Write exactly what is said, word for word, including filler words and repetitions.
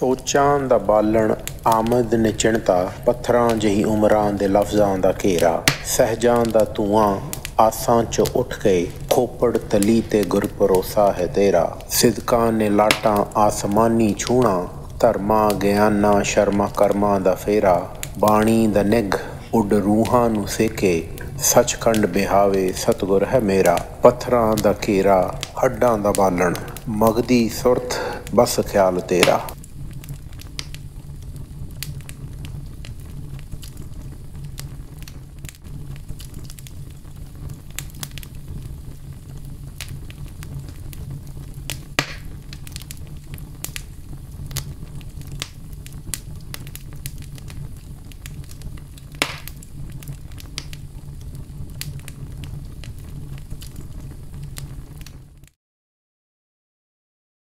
सोचां दा बालन आमद ने चिणता पत्थरां जही उमरां दे लफ्जां दा घेरा सहजां दा तूआं आसां चो उठ गए खोपड़ तली ते गुर परोसा है तेरा सिदकां ने लाटां आसमानी छूणा धर्मां ज्ञानां शर्मा कर्मां दा फेरा बाणी दा निघ उड रूहां नू सेके सचखंड बिहावे सतगुर है मेरा पत्थरां दा घेरा हड्डां दा बालन मगदी सुरत बस ख्याल तेरा।